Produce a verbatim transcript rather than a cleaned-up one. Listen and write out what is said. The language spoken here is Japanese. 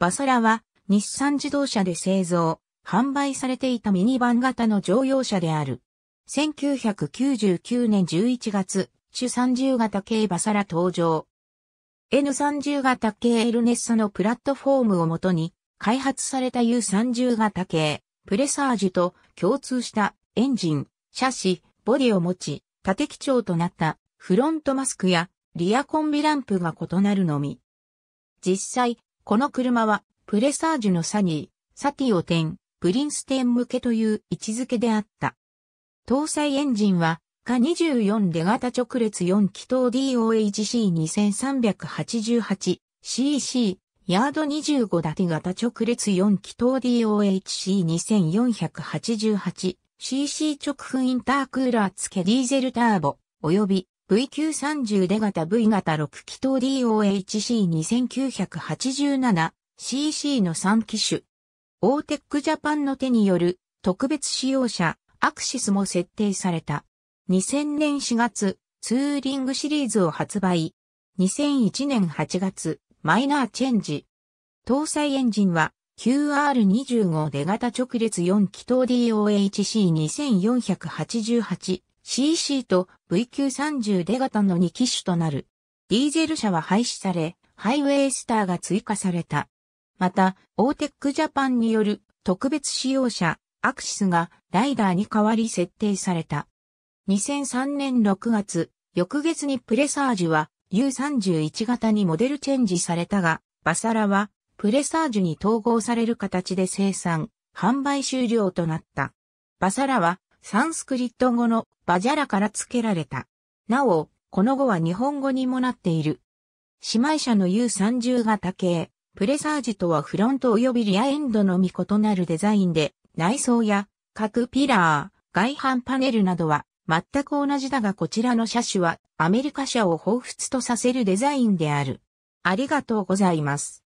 バサラは日産自動車で製造、販売されていたミニバン型の乗用車である。せんきゅうひゃくきゅうじゅうきゅうねんじゅういちがつ、主さんじゅう型軽バサラ登場。エヌさんじゅう 型軽エルネッサのプラットフォームをもとに、開発された ユーさんじゅう 型軽プレサージュと共通したエンジン、車種、ボディを持ち、縦基調となったフロントマスクやリアコンビランプが異なるのみ。実際、この車はプレサージュのサニー、サティオテン、プリンステン向けという位置づけであった。搭載エンジンは、かにじゅうよん出型直列よん気筒 ディーオーエイチシーにさんはちはちシーシー、ヤードにじゅうごだて型直列よん気筒 ディーオーエイチシーによんはちはちシーシー 直噴インタークーラー付けディーゼルターボ、および ブイきゅうさんじゅう 出型 V 型ろく気筒 ディーオーエイチシーにきゅうはちななシーシー のさん機種。オーテックジャパンの手による特別使用車、アクシスも設定された。にせんねんしがつ、ツーリングシリーズを発売。にせんいちねんはちがつ、マイナーチェンジ。搭載エンジンは、キューアールにじゅうご 出型直列よん気筒 ディーオーエイチシーによんはちはちシーシー と ブイきゅうさんじゅう 出型のに機種となる。ディーゼル車は廃止され、ハイウェイスターが追加された。また、オーテックジャパンによる特別使用車、アクシスがライダーに代わり設定された。にせんさんねんろくがつ、翌月にプレサージュは ユーさんじゅういち 型にモデルチェンジされたが、バサラはプレサージュに統合される形で生産、販売終了となった。バサラはサンスクリット語のバジャラから付けられた。なお、この語は日本語にもなっている。姉妹車の ユーさんじゅう 型系、プレサージュとはフロント及びリアエンドのみ異なるデザインで、内装や各ピラー、外反パネルなどは、全く同じだがこちらの車種はアメリカ車を彷彿とさせるデザインである。ありがとうございます。